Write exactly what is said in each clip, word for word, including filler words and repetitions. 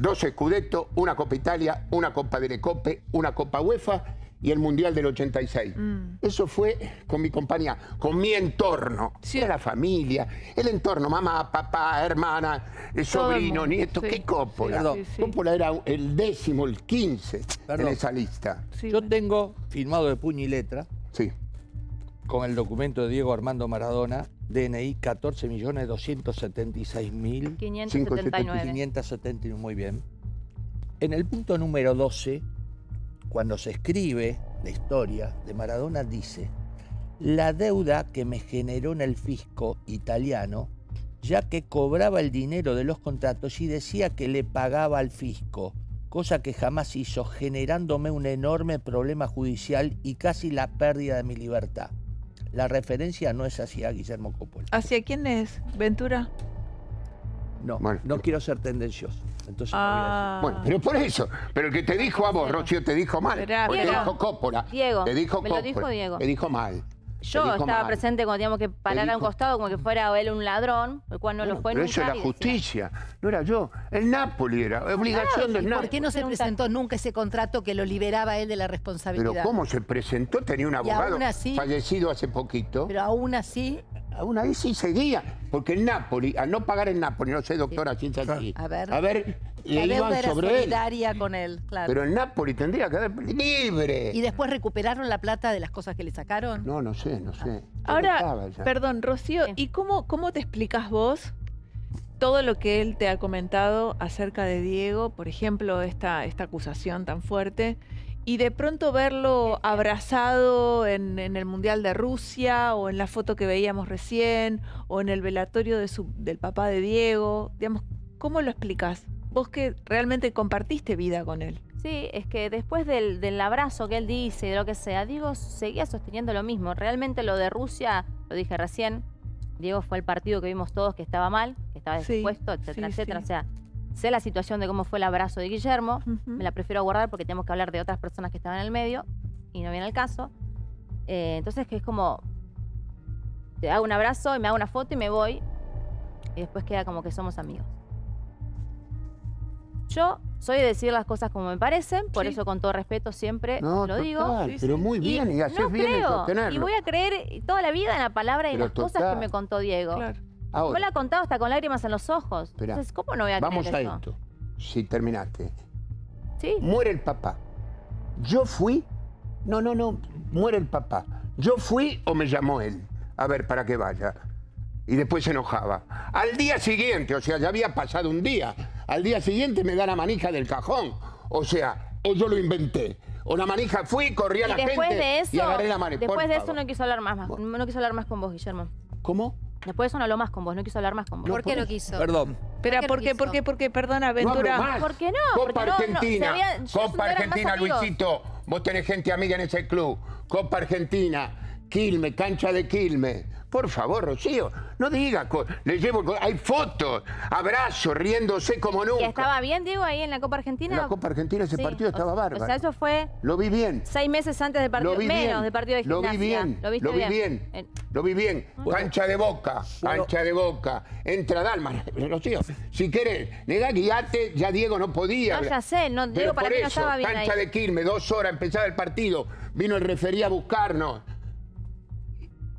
Dos Scudetto, una Copa Italia, una Copa Berecope, una Copa UEFA y el Mundial del ochenta y seis. Mm. Eso fue con mi compañía, con mi entorno. Sí. Era la familia, el entorno, mamá, papá, hermana, el sobrino, nieto. Sí. ¿Qué Coppola? Sí, sí, sí. Coppola era el décimo, el quince en esa lista. Sí. Yo tengo firmado de puño y letra, sí, con el documento de Diego Armando Maradona, D N I catorce millones doscientos setenta y seis mil quinientos setenta y nueve. Muy bien. En el punto número doce, cuando se escribe la historia de Maradona, dice: la deuda que me generó en el fisco italiano, ya que cobraba el dinero de los contratos y decía que le pagaba al fisco, cosa que jamás hizo, generándome un enorme problema judicial y casi la pérdida de mi libertad. La referencia no es hacia Guillermo Coppola. ¿Hacia quién es? ¿Ventura? No, bueno, no quiero ser tendencioso. Entonces ah. no voy a decir. Bueno, pero por eso. Pero el que te dijo a vos, Rocío, te dijo mal. Porque Diego, te dijo Coppola. Diego. Te dijo Coppola. Me lo dijo Diego. Te dijo mal. Yo dijo estaba mal. presente cuando teníamos que parar dijo... a un costado como que fuera él un ladrón, el cual no bueno, lo fue pero nunca. Pero eso era justicia, no era yo. El Napoli era, obligación claro, del Napoli. ¿Por qué no se presentó nunca ese contrato que lo liberaba él de la responsabilidad? Pero ¿cómo se presentó? Tenía un abogado así, fallecido hace poquito. Pero aún así... Aún ahí sí seguía, porque el Napoli, al no pagar el Napoli, no sé, doctora, sí. ciencia aquí, a ver, a ver le la iban sobre él. Solidaria con él, claro. Pero el Napoli tendría que haber libre. ¿Y después recuperaron la plata de las cosas que le sacaron? No, no sé, no sé. Ah. Ahora, perdón, Rocío, ¿y cómo, cómo te explicas vos todo lo que él te ha comentado acerca de Diego? Por ejemplo, esta, esta acusación tan fuerte. Y de pronto verlo abrazado en, en el Mundial de Rusia, o en la foto que veíamos recién, o en el velatorio de su, del papá de Diego. Digamos, ¿cómo lo explicás? Vos que realmente compartiste vida con él. Sí, es que después del, del abrazo que él dice, de lo que sea, Diego seguía sosteniendo lo mismo. Realmente lo de Rusia, lo dije recién, Diego fue el partido que vimos todos que estaba mal, que estaba dispuesto, sí, etcétera, sí, etcétera. Sí. O sea, sé la situación de cómo fue el abrazo de Guillermo, uh-huh. me la prefiero guardar porque tenemos que hablar de otras personas que estaban en el medio y no viene al caso. Eh, entonces que es como, te hago un abrazo y me hago una foto y me voy, y después queda como que somos amigos. Yo soy de decir las cosas como me parecen, por sí. eso con todo respeto siempre no, lo digo. Total, pero muy bien, y, y haces no bien creo, en sostenerlo. Y voy a creer toda la vida en la palabra y en las total. cosas que me contó Diego. Claro. Ahora, me lo ha contado hasta con lágrimas en los ojos. Esperá, Entonces, ¿cómo no voy a Vamos a eso? esto. Si terminaste. ¿Sí? Muere el papá. Yo fui... No, no, no. Muere el papá. Yo fui o me llamó él. A ver, para que vaya. Y después se enojaba. Al día siguiente, o sea, ya había pasado un día. Al día siguiente me da la manija del cajón. O sea, o yo lo inventé. O la manija fui, corrí a la gente de eso, y agarré la manija. Después de eso no quiso hablar más, más. No quiso hablar más con vos, Guillermo. ¿Cómo? Después de eso no habló más con vos, no quiso hablar más con vos. ¿Por qué no quiso? Perdón. Espera, ¿por qué? ¿Por qué? ¿Por qué? Perdona, Ventura. No hablo más. ¿Por qué no? Copa Argentina. Copa Argentina, Luisito. Vos tenés gente amiga en ese club. Copa Argentina. Quilmes, cancha de Quilmes. Por favor, Rocío, no digas. Le llevo... Hay fotos, abrazos, riéndose como nunca. ¿Y estaba bien, Diego, ahí en la Copa Argentina? En la Copa Argentina ese sí. partido estaba o, bárbaro. O sea, eso fue... Lo vi bien. Seis meses antes del partido, menos bien. del partido de Gimnasia. Lo vi bien, lo, lo vi bien, bien. lo vi bien. Bueno. Cancha de Boca, cancha de Boca. Entra Dalma, Rocío, si querés, negá, guiate, ya Diego no podía. No, ya sé, no, Diego para mí no estaba bien cancha ahí. de Quilmes, dos horas, empezaba el partido, vino el referí a buscarnos.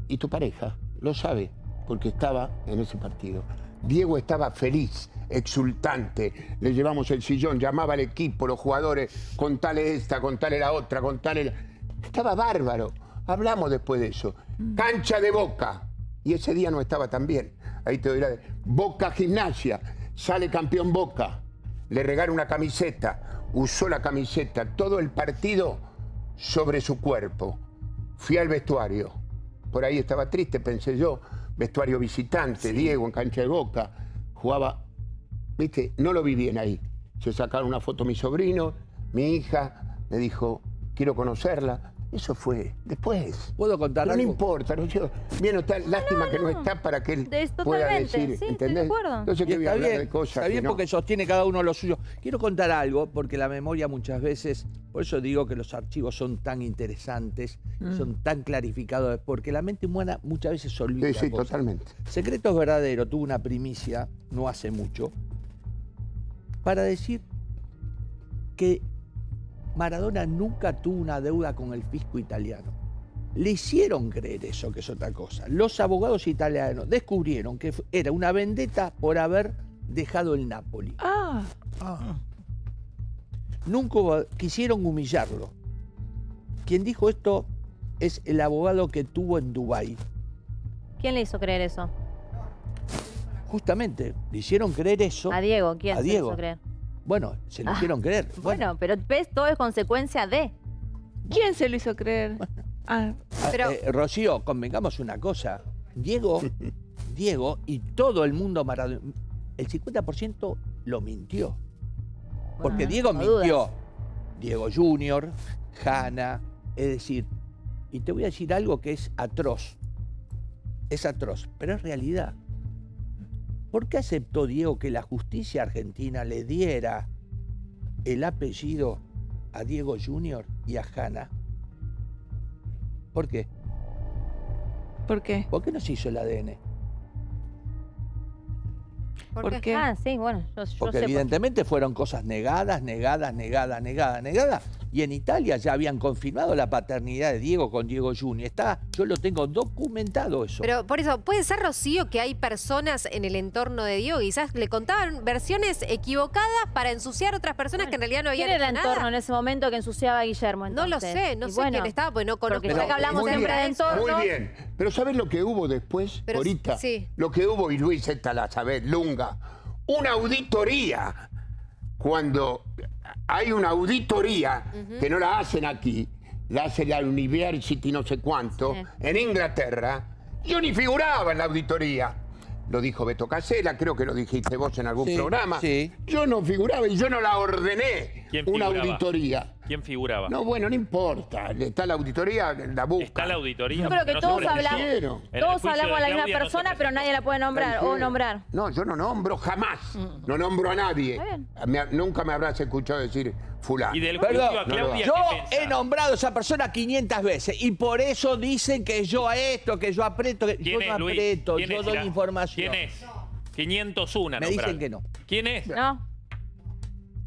Y tu pareja lo sabe, porque estaba en ese partido. Diego estaba feliz, exultante. Le llevamos el sillón, llamaba al equipo, los jugadores, contale esta, contale la otra, contale la... Estaba bárbaro. Hablamos después de eso. Cancha de Boca. Y ese día no estaba tan bien. Ahí te doy la... Boca Gimnasia. Sale campeón Boca. Le regaron una camiseta. Usó la camiseta todo el partido sobre su cuerpo. Fui al vestuario. Por ahí estaba triste, pensé yo, vestuario visitante, sí. Diego en cancha de Boca, jugaba, viste, no lo vi bien ahí. Se sacaron una foto mi sobrino, mi hija, me dijo, quiero conocerla. Eso fue, después. ¿Puedo contar algo? No importa, no, yo, bien, no está, lástima no, no. que no está para que él Totalmente, pueda decir, sí, ¿entendés? De Entonces, que voy a hablar de cosas. Está bien, porque no. sostiene cada uno lo suyo. Quiero contar algo, porque la memoria muchas veces, por eso digo que los archivos son tan interesantes, mm. son tan clarificadores, porque la mente humana muchas veces olvida. Sí, sí, cosas. totalmente. Secretos Verdaderos tuvo una primicia no hace mucho para decir porque Maradona nunca tuvo una deuda con el fisco italiano. Le hicieron creer eso, que es otra cosa. Los abogados italianos descubrieron que era una vendetta por haber dejado el Napoli. Ah. Ah. Nunca quisieron humillarlo. Quien dijo esto es el abogado que tuvo en Dubái. ¿Quién le hizo creer eso? Justamente, le hicieron creer eso. ¿A Diego? ¿Quién a Diego. le hizo creer? Bueno, se lo ah. hicieron creer. Bueno, bueno, pero ves, todo es consecuencia de... ¿Quién se lo hizo creer? Bueno. Ah, pero... eh, Rocío, convengamos una cosa. Diego, Diego y todo el mundo maradona, el cincuenta por ciento lo mintió. Porque bueno, Diego mintió. Dudas. Diego Junior, Hannah, es decir... Y te voy a decir algo que es atroz. Es atroz, pero es realidad. ¿Por qué aceptó Diego que la justicia argentina le diera el apellido a Diego Junior y a Hannah? ¿Por qué? ¿Por qué? ¿Por qué no se hizo el A D N? ¿Por, ¿Por qué? Ah, sí, bueno, yo, yo Porque sé evidentemente por qué. fueron cosas negadas, negadas, negadas, negadas, negadas. Y en Italia ya habían confirmado la paternidad de Diego con Diego Junior. Está, yo lo tengo documentado eso. Pero por eso, ¿puede ser, Rocío, que hay personas en el entorno de Diego quizás le contaban versiones equivocadas para ensuciar a otras personas bueno, que en realidad no habían hecho nada? ¿Quién era el entorno en ese momento que ensuciaba a Guillermo entonces? No lo sé, no y sé bueno, quién estaba, pues no conozco. Porque ya que hablamos siempre de entorno. Muy bien, pero ¿sabés lo que hubo después, pero, ahorita? Sí. Lo que hubo, y Luis, esta la sabés, Lunga, una auditoría. Cuando hay una auditoría, uh-huh. que no la hacen aquí, la hace la University no sé cuánto, sí. en Inglaterra, yo ni figuraba en la auditoría. Lo dijo Beto Casella, creo que lo dijiste vos en algún sí, programa. Sí. Yo no figuraba y yo no la ordené. ¿Quién una figuraba? auditoría. ¿Quién figuraba? No, bueno, no importa. Está la auditoría, la busca. Está la auditoría. Yo creo que no todos hablamos, todos hablamos a la misma persona, no pero nadie la puede nombrar Tranquilo. o nombrar. No, yo no nombro jamás. Mm. No nombro a nadie. Me, nunca me habrás escuchado decir fulano. Y del Perdón, a Claudia, no, no. Yo he nombrado a esa persona quinientas veces y por eso dicen que yo a esto, que yo aprieto, que yo no aprieto, yo es, doy la... información. ¿Quién es? quinientos uno. Me dicen que no. ¿Quién es? No.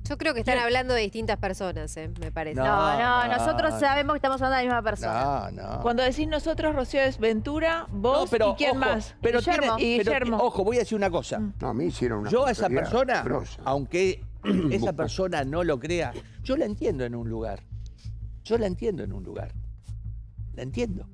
Yo creo que están hablando de distintas personas, ¿eh? me parece. No, no, no nosotros no. sabemos que estamos hablando de la misma persona. No, no. Cuando decís nosotros, Rocío, es Ventura, vos no, pero, y quién ojo, más. Pero Guillermo. Tiene, y Guillermo. Pero, ojo, voy a decir una cosa. No, a mí hicieron una Yo a esa persona, brosa. aunque esa persona no lo crea, yo la entiendo en un lugar. Yo la entiendo en un lugar. La entiendo.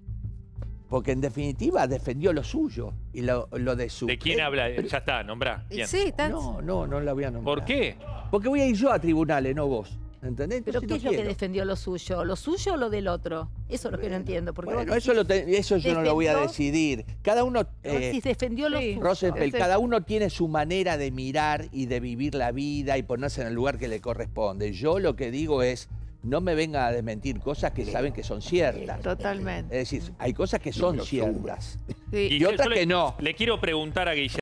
Porque en definitiva defendió lo suyo y lo, lo de su... ¿De quién eh, habla? Pero, ya está, nombrá. ¿Quién? Sí, está... No, no, no la voy a nombrar. ¿Por qué? Porque voy a ir yo a tribunales, no vos. ¿Entendés? ¿Pero qué es lo que defendió lo suyo? ¿Lo suyo o lo del otro? Eso es lo que no entiendo. Bueno, eso, lo te, eso yo no lo voy a decidir. Cada uno... Eh, si defendió lo suyo. Rosenfeld, cada uno tiene su manera de mirar y de vivir la vida y ponerse en el lugar que le corresponde. Yo lo que digo es... No me venga a desmentir cosas que saben que son ciertas. Totalmente. Es decir, hay cosas que son ciertas. Sí. Y, y otras le, que no. Le quiero preguntar a Guillermo.